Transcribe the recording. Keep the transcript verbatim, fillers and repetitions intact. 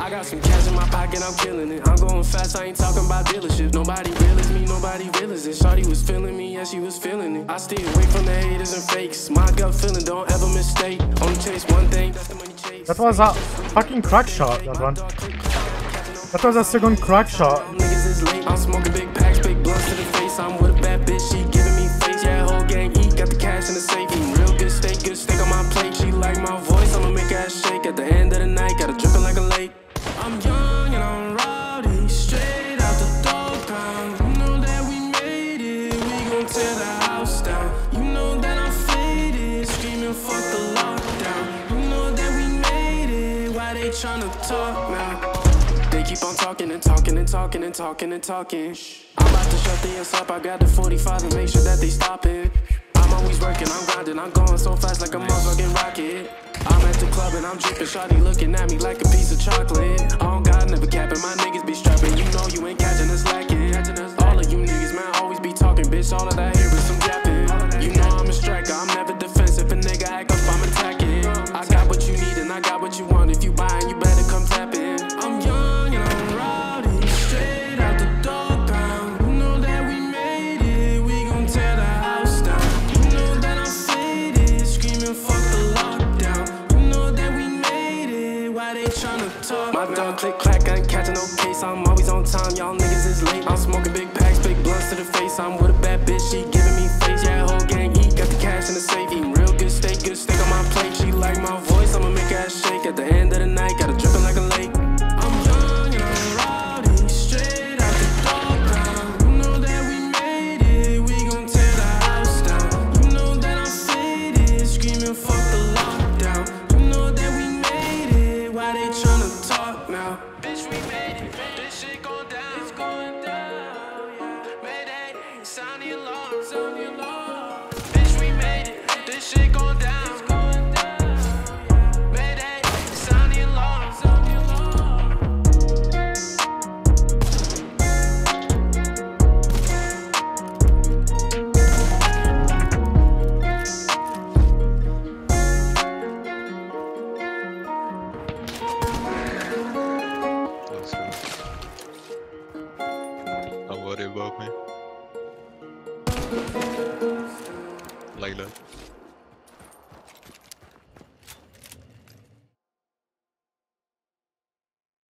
I got some cash in my pocket, I'm killing it. I'm going fast, I ain't talking about dealerships. Nobody real as me, nobody real as it. Shawty was feeling me, yeah, she was feeling it. I stay away from the haters and fakes. My gut feeling, don't ever mistake. Only chase one thing. That was a fucking crack shot, that one. That was a second crack shot. Niggas is late, I'm smoking big packs, big blunts to the face. I'm with a bad bitch, she giving me face. Yeah, whole gang eat, got the cash in the safe. Real good steak, good steak on my plate. She like my voice, I'ma make her shake. At the end of the night, got her dripping like a lake. I'm young and I'm rowdy, straight out the dog pound. You know that we made it, we gon' tear the house down. You know that I'm faded, screaming fuck the lockdown. You know that we made it, why they tryna talk now? They keep on talking and talking and talking and talking and talking. I'm about to shut the ass up, I got the forty-five and make sure that they stop it. I'm always working, I'm grinding, I'm going so fast like a motherfucking rocket. I'm at the club and I'm dripping, shawty looking at me like a piece of chocolate. I don't got never capping, my niggas be strapping. You know you ain't catching us lacking. All of you niggas, man, always be talking, bitch. All of that here is some yapping. You know I'm a striker, I'm never defensive. A nigga act up, I'm attacking. I got what you need and I got what you want. If you buying, you better come tap in. I'm young and I'm rowdy, straight out the dog pound. You know that we made it, we gon' tear the house down. You know that I'm faded, screaming fuck the lockdown. You know that we made it, why they tryna talk? My dog click clack, I ain't catching no case. I'm always on time, y'all niggas is late. I'm smoking big packs, big blunts to the face. I'm with a bad bitch, she giving me face. Yeah, whole gang eat, got the cash in the safe. Eating real good steak, good steak on my plate. She like my voice, I'ma make her shake. At the end of the night, got her dripping like a lake. I'm young and I'm rowdy, straight out the dog pound. You know that we made it, we gon' tear the house down. You know that I'm faded, screaming fuck the lockdown. You know that we made it, why they tryna talk now? Bitch, we made it, this shit gon' down, it's going down. Mayday, sound the alarm, sound the alarm. Bitch, we made it, this shit gon' down. About me. Like that.